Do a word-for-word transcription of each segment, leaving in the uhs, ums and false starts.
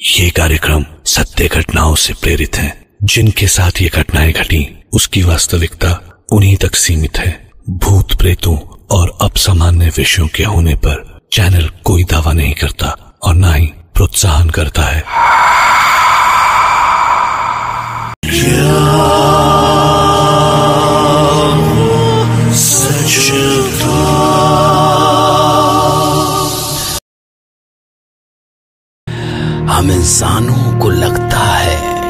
ये कार्यक्रम सत्य घटनाओं से प्रेरित है। जिनके साथ ये घटनाएं घटी उसकी वास्तविकता उन्हीं तक सीमित है। भूत प्रेतों और अपसामान्य विषयों के होने पर चैनल कोई दावा नहीं करता और ना ही प्रोत्साहन करता है। हम इंसानों को लगता है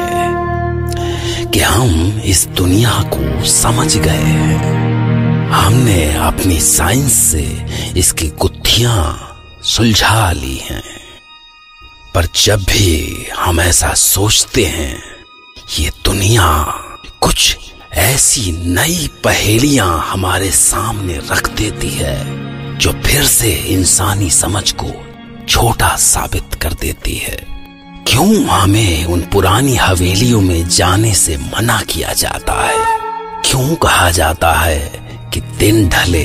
कि हम इस दुनिया को समझ गए हैं। हमने अपनी साइंस से इसकी गुत्थियां सुलझा ली हैं, पर जब भी हम ऐसा सोचते हैं ये दुनिया कुछ ऐसी नई पहेलियां हमारे सामने रख देती है जो फिर से इंसानी समझ को छोटा साबित कर देती है। क्यों हमें उन पुरानी हवेलियों में जाने से मना किया जाता है? क्यों कहा जाता है कि दिन ढले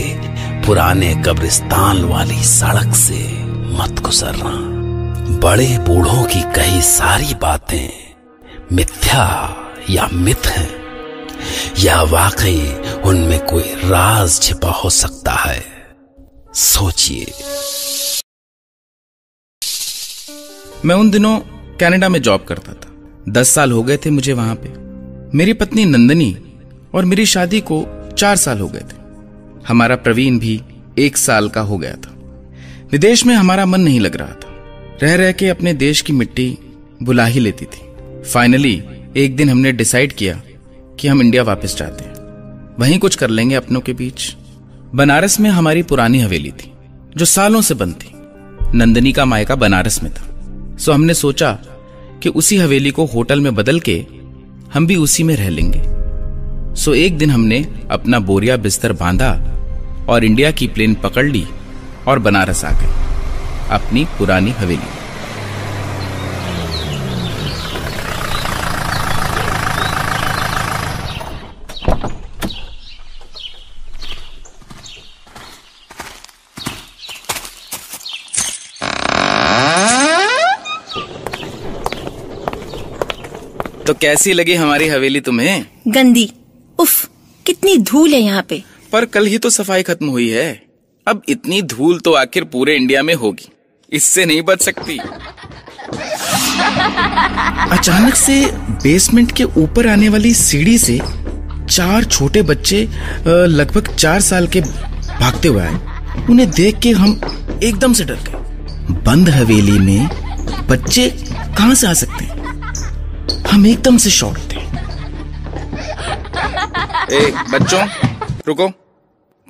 पुराने कब्रिस्तान वाली सड़क से मत गुजरना? बड़े बूढ़ों की कई सारी बातें मिथ्या या मिथ हैं, या वाकई उनमें कोई राज छिपा हो सकता है? सोचिए। मैं उन दिनों कनाडा में जॉब करता था। दस साल हो गए थे मुझे वहां पे। मेरी पत्नी नंदिनी और मेरी शादी को चार साल हो गए थे। हमारा प्रवीण भी एक साल का हो गया था। विदेश में हमारा मन नहीं लग रहा था। रह रह के अपने देश की मिट्टी बुला ही लेती थी। फाइनली एक दिन हमने डिसाइड किया कि हम इंडिया वापस जाते हैं, वहीं कुछ कर लेंगे अपनों के बीच। बनारस में हमारी पुरानी हवेली थी जो सालों से बंद थी। नंदिनी का मायका बनारस में था, सो हमने सोचा कि उसी हवेली को होटल में बदल के हम भी उसी में रह लेंगे। सो एक दिन हमने अपना बोरिया बिस्तर बांधा और इंडिया की प्लेन पकड़ ली और बनारस आ गए, अपनी पुरानी हवेली। तो कैसी लगी हमारी हवेली तुम्हें? गंदी। उफ, कितनी धूल है यहाँ पे। पर कल ही तो सफाई खत्म हुई है। अब इतनी धूल तो आखिर पूरे इंडिया में होगी, इससे नहीं बच सकती। अचानक से बेसमेंट के ऊपर आने वाली सीढ़ी से चार छोटे बच्चे लगभग चार साल के भागते हुए आए। उन्हें देख के हम एकदम से डर गए। बंद हवेली में बच्चे कहाँ से आ सकते हैं? हम एकदम से शॉक थे। ए, बच्चों रुको,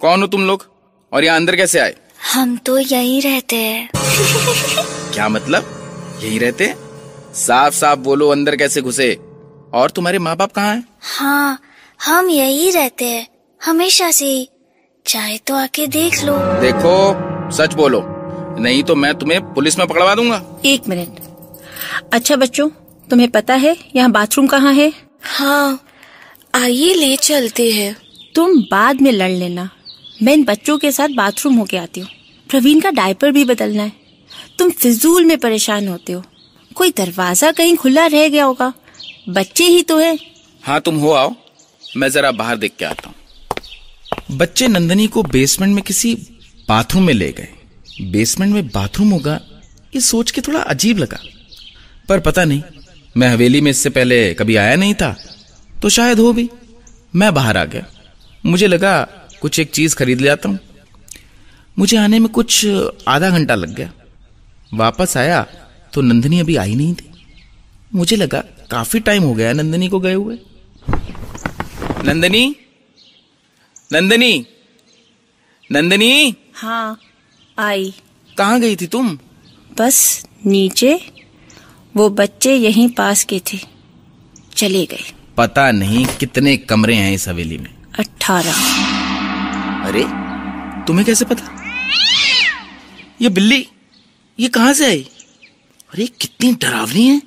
कौन हो तुम लोग और यहाँ अंदर कैसे आए? हम तो यहीं रहते हैं। क्या मतलब यहीं रहते? साफ साफ बोलो, अंदर कैसे घुसे? और तुम्हारे माँ बाप कहाँ हैं? हाँ, हम यहीं रहते हैं हमेशा से ही। चाहे तो आके देख लो। देखो, सच बोलो, नहीं तो मैं तुम्हें पुलिस में पकड़वा दूंगा। एक मिनट। अच्छा बच्चों, तुम्हें पता है यहाँ बाथरूम कहाँ है? हाँ, आइए ले चलते हैं। तुम बाद में लड़ लेना, मैं इन बच्चों के साथ बाथरूम होके आती हूँ। प्रवीण का डायपर भी बदलना है। तुम फिजूल में परेशान होते हो। कोई दरवाजा कहीं खुला रह गया होगा। बच्चे ही तो हैं। हाँ, तुम हो आओ, मैं जरा बाहर देख के आता हूँ। बच्चे नंदिनी को बेसमेंट में किसी बाथरूम में ले गए। बेसमेंट में बाथरूम होगा ये सोच के थोड़ा अजीब लगा, पर पता नहीं, मैं हवेली में इससे पहले कभी आया नहीं था, तो शायद हो भी। मैं बाहर आ गया। मुझे लगा कुछ एक चीज़ खरीद ले आता हूँ। मुझे आने में कुछ आधा घंटा लग गया। वापस आया तो नंदिनी अभी आई नहीं थी। मुझे लगा काफ़ी टाइम हो गया नंदिनी को गए हुए। नंदिनी, नंदिनी, नंदिनी। हाँ, आई। कहाँ गई थी तुम? बस नीचे, वो बच्चे यहीं पास के थे, चले गए। पता नहीं कितने कमरे हैं इस हवेली में? अठारह। अरे, तुम्हें कैसे पता? ये बिल्ली, ये कहाँ से आई? अरे कितनी डरावनी है।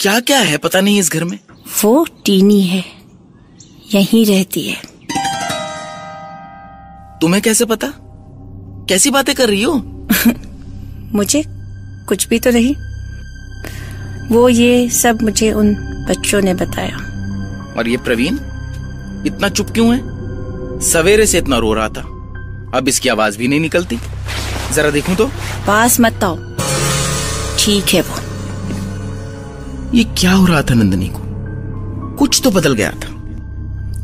क्या क्या है पता नहीं इस घर में। वो टीनी है, यहीं रहती है। तुम्हें कैसे पता? कैसी बातें कर रही हो? मुझे कुछ भी तो नहीं, वो ये सब मुझे उन बच्चों ने बताया। और ये प्रवीण इतना चुप क्यों है? सवेरे से इतना रो रहा था, अब इसकी आवाज भी नहीं निकलती। जरा देखूं तो। पास मत आओ। ठीक है वो। ये क्या हो रहा था नंदिनी को? कुछ तो बदल गया था।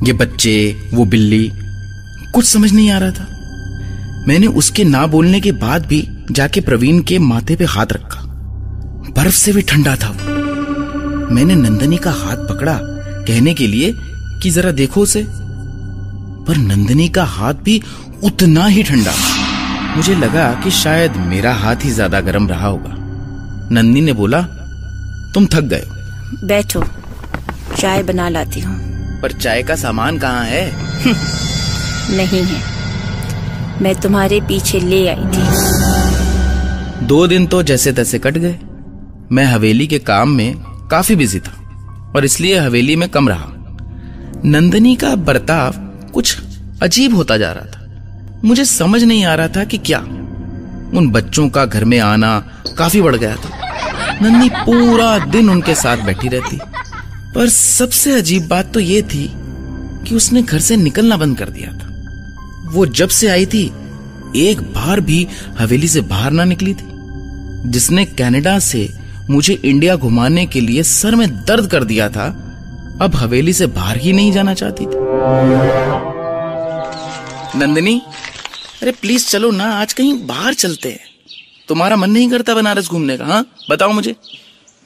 ये बच्चे, वो बिल्ली, कुछ समझ नहीं आ रहा था। मैंने उसके ना बोलने के बाद भी जाके प्रवीण के माथे पे हाथ रखा, बर्फ से भी ठंडा था वो। मैंने नंदिनी का हाथ पकड़ा कहने के लिए कि जरा देखो उसे, पर नंदिनी का हाथ भी उतना ही ठंडा। मुझे लगा कि शायद मेरा हाथ ही ज्यादा गर्म रहा होगा। नंदिनी ने बोला, तुम थक गए हो, बैठो, चाय बना लाती हूँ। पर चाय का सामान कहाँ है? नहीं है, मैं तुम्हारे पीछे ले आई थी। दो दिन तो जैसे तैसे कट गए। मैं हवेली के काम में काफी बिजी था और इसलिए हवेली में कम रहा। नंदिनी का बर्ताव कुछ अजीब होता जा रहा था। मुझे समझ नहीं आ रहा था कि क्या। उन बच्चों का घर में आना काफी बढ़ गया था। नंदिनी पूरा दिन उनके साथ बैठी रहती। पर सबसे अजीब बात तो ये थी कि उसने घर से निकलना बंद कर दिया था। वो जब से आई थी एक बार भी हवेली से बाहर ना निकली थी। जिसने कनाडा से मुझे इंडिया घुमाने के लिए सर में दर्द कर दिया था, अब हवेली से बाहर ही नहीं जाना चाहती थी। नंदिनी, अरे प्लीज चलो ना, आज कहीं बाहर चलते हैं। तुम्हारा मन नहीं करता बनारस घूमने का? हाँ बताओ मुझे।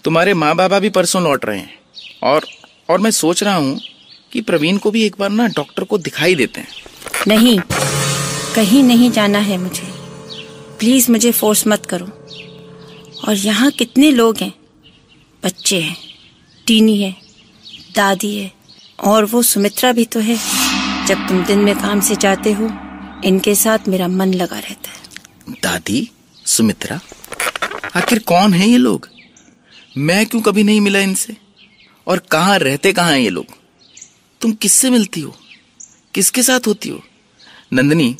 तुम्हारे माँ बाबा भी परसों लौट रहे हैं और और मैं सोच रहा हूँ कि प्रवीण को भी एक बार ना डॉक्टर को दिखाई देते हैं। नहीं, कहीं नहीं जाना है मुझे। प्लीज मुझे फोर्स मत करो। और यहाँ कितने लोग हैं, बच्चे हैं, टीनी है, दादी है, और वो सुमित्रा भी तो है। जब तुम दिन में काम से जाते हो, इनके साथ मेरा मन लगा रहता है। दादी, सुमित्रा, आखिर कौन है ये लोग? मैं क्यों कभी नहीं मिला इनसे? और कहाँ रहते, कहाँ हैं ये लोग? तुम किससे मिलती हो, किसके साथ होती हो? नंदिनी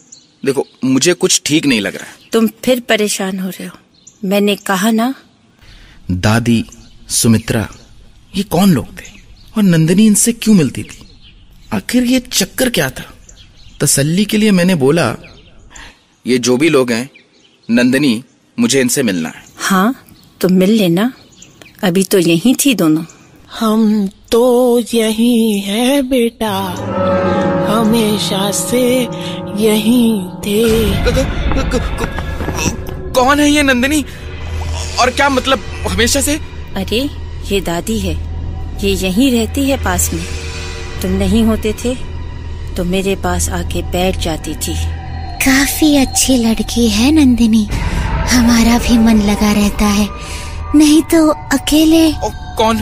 देखो, मुझे कुछ ठीक नहीं लग रहा है। तुम फिर परेशान हो रहे हो, मैंने कहा ना। दादी, सुमित्रा, ये कौन लोग थे और नंदिनी इनसे क्यों मिलती थी? आखिर ये चक्कर क्या था? तसल्ली के लिए मैंने बोला, ये जो भी लोग हैं नंदिनी, मुझे इनसे मिलना है। हाँ तो मिल लेना, अभी तो यहीं थी दोनों। हम तो यहीं हैं बेटा, हमेशा से यहीं थे। कौन है ये नंदिनी? और क्या मतलब हमेशा से? अरे ये दादी है, ये यहीं रहती है पास में। तुम नहीं होते थे तो मेरे पास आके बैठ जाती थी। काफी अच्छी लड़की है नंदिनी, हमारा भी मन लगा रहता है, नहीं तो अकेले। ओ, कौन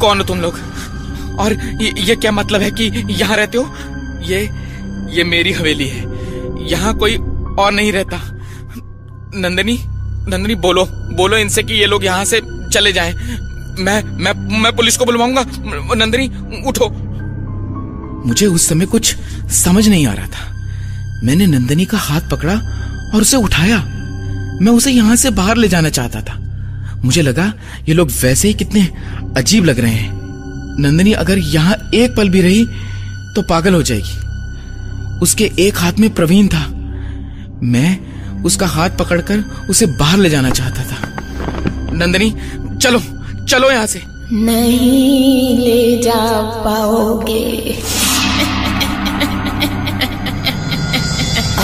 कौन हो तुम लोग? और ये, ये क्या मतलब है कि यहाँ रहते हो? ये ये मेरी हवेली है, यहाँ कोई और नहीं रहता। नंदिनी, नंदिनी बोलो बोलो इनसे कि ये लोग यहाँ से चले जाएं। मैं मैं मैं पुलिस को बुलवाऊंगा। नंदिनी उठो। मुझे उस समय कुछ समझ नहीं आ रहा था। मैंने नंदिनी का हाथ पकड़ा और उसे उठाया। मैं उसे यहाँ से बाहर ले जाना चाहता था। मुझे लगा ये लोग वैसे ही कितने अजीब लग रहे हैं। नंदिनी अगर यहाँ एक पल भी रही तो पागल हो जाएगी। उसके एक हाथ में प्रवीण था। मैं उसका हाथ पकड़कर उसे बाहर ले जाना चाहता था। नंदिनी चलो चलो यहाँ से। नहीं ले जा पाओगे।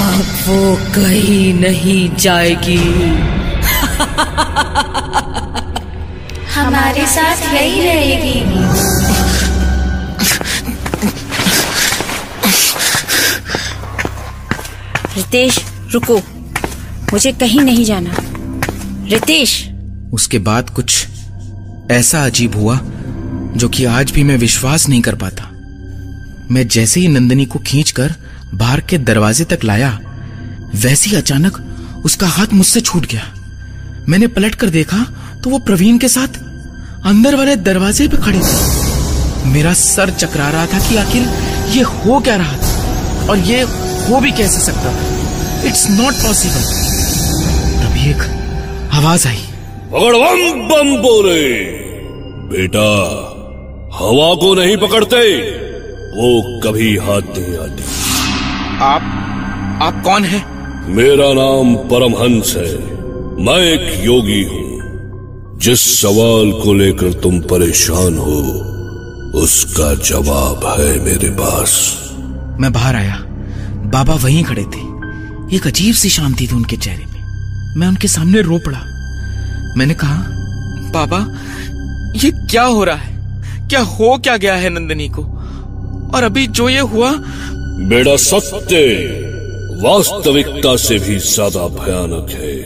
अब वो कहीं नहीं जाएगी। हमारे साथ यही रहेगी। रितेश रुको, मुझे कहीं नहीं जाना। रितेश। उसके बाद कुछ ऐसा अजीब हुआ जो कि आज भी मैं विश्वास नहीं कर पाता। मैं जैसे ही नंदिनी को खींचकर बाहर के दरवाजे तक लाया, वैसे ही अचानक उसका हाथ मुझसे छूट गया। मैंने पलट कर देखा तो वो प्रवीण के साथ अंदर वाले दरवाजे पे खड़ी थी। मेरा सर चकरा रहा था कि आखिर ये हो क्या रहा था और ये हो भी कैसे सकता? It's not possible. तभी एक आवाज आई, बम बम बोले। बेटा, हवा को नहीं पकड़ते, वो कभी हाथ नहीं आती। आप आप कौन है? मेरा नाम परमहंस है। मैं एक योगी हूँ। जिस सवाल को लेकर तुम परेशान हो, उसका जवाब है मेरे पास। मैं बाहर आया, बाबा वहीं खड़े थे। एक अजीब सी शांति थी उनके चेहरे में। मैं उनके सामने रो पड़ा। मैंने कहा, बाबा ये क्या हो रहा है? क्या हो क्या गया है नंदिनी को? और अभी जो ये हुआ। बेटा, सत्य वास्तविकता से भी ज्यादा भयानक है।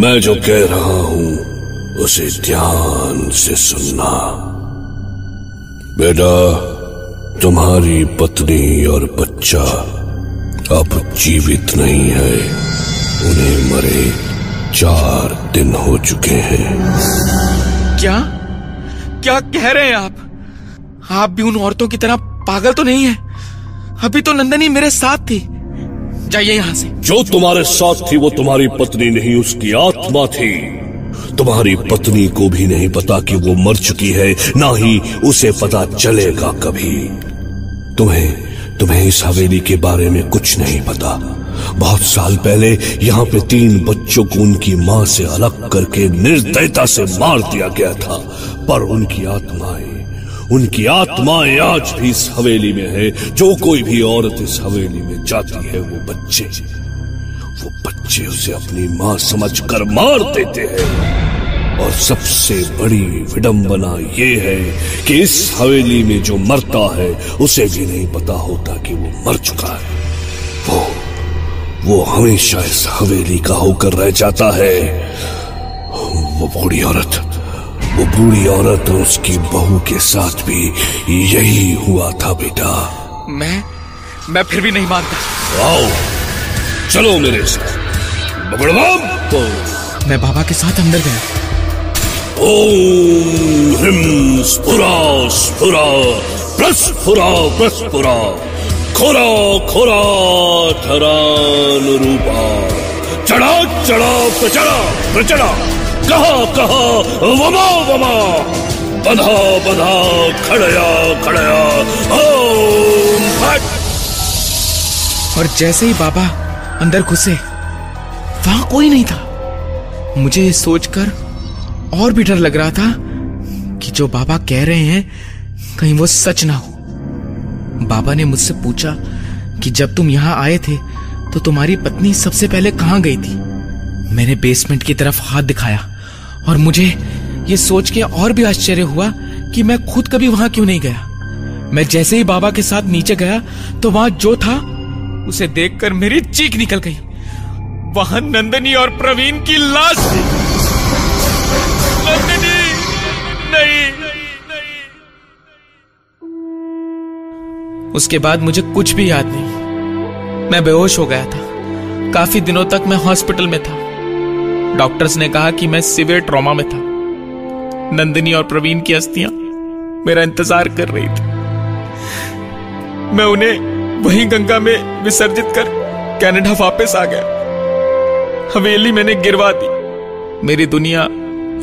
मैं जो कह रहा हूँ उसे ध्यान से सुनना। बेटा, तुम्हारी पत्नी और बच्चा अब जीवित नहीं है। उन्हें मरे चार दिन हो चुके हैं। क्या क्या कह रहे हैं आप? आप भी उन औरतों की तरह पागल तो नहीं है? अभी तो नंदिनी मेरे साथ थी। जाइए यहाँ से। जो तुम्हारे साथ थी वो तुम्हारी पत्नी नहीं, उसकी आत्मा थी। तुम्हारी पत्नी को भी नहीं पता कि वो मर चुकी है, ना ही उसे पता चलेगा कभी। तुम्हें तुम्हें इस हवेली के बारे में कुछ नहीं पता। बहुत साल पहले यहाँ पे तीन बच्चों को उनकी माँ से अलग करके निर्दयता से मार दिया गया था। पर उनकी आत्माएं उनकी आत्माएं आज भी इस हवेली में है। जो कोई भी औरत इस हवेली में जाती है, वो बच्चे वो बच्चे उसे अपनी माँ समझकर मार देते हैं। और सबसे बड़ी विडंबना ये है कि इस हवेली में जो मरता है उसे भी नहीं पता होता कि वो मर चुका है। वो वो हमेशा इस हवेली का होकर रह जाता है। वो बूढ़ी औरत वो बूढ़ी औरत और उसकी बहू के साथ भी यही हुआ था। बेटा, मैं मैं फिर भी नहीं मानता। आओ, चलो मेरे साथ। तो मैं बाबा के साथ अंदर गया। ओम ह्रीं स्फुरा स्फुरा प्रस्फुरा प्रस्फुरा खोरा खोरा धरानुरूपा चढ़ा चढ़ा प्रचड़ा प्रचड़ा कहा कहा वमा वमा बधा बधा खड़या खड़या ओम फट। और जैसे ही बाबा अंदर घुसे, वहां कोई नहीं था। मुझे सोचकर और भी डर लग रहा था कि जो बाबा कह रहे हैं कहीं वो सच ना हो। बाबा ने मुझसे पूछा कि जब तुम यहाँ आए थे तो तुम्हारी पत्नी सबसे पहले कहाँ गई थी? मैंने बेसमेंट की तरफ हाथ दिखाया और मुझे ये सोच के और भी आश्चर्य हुआ कि मैं खुद कभी वहां क्यों नहीं गया। मैं जैसे ही बाबा के साथ नीचे गया तो वहां जो था उसे देखकर मेरी चीख निकल गई। वहां नंदिनी और प्रवीण की लाश थी। उसके बाद मुझे कुछ भी याद नहीं। मैं बेहोश हो गया था। काफी दिनों तक मैं हॉस्पिटल में था। डॉक्टर्स ने कहा कि मैं सीवियर ट्रॉमा में था। नंदिनी और प्रवीण की अस्थियां मेरा इंतजार कर रही थी। मैं उन्हें वहीं गंगा में विसर्जित कर कनाडा वापस आ गया। हवेली मैंने गिरवा दी। मेरी दुनिया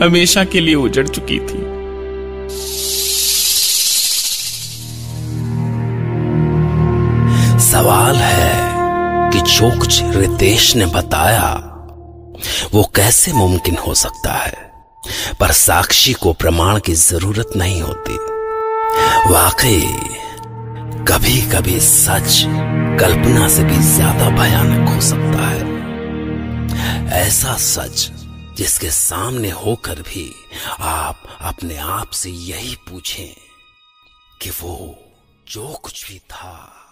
हमेशा के लिए उजड़ चुकी थी। सवाल है कि जो कुछ रितेश ने बताया वो कैसे मुमकिन हो सकता है। पर साक्षी को प्रमाण की जरूरत नहीं होती। वाकई कभी कभी सच कल्पना से भी ज्यादा भयानक हो सकता है। ऐसा सच जिसके सामने होकर भी आप अपने आप से यही पूछें कि वो जो कुछ भी था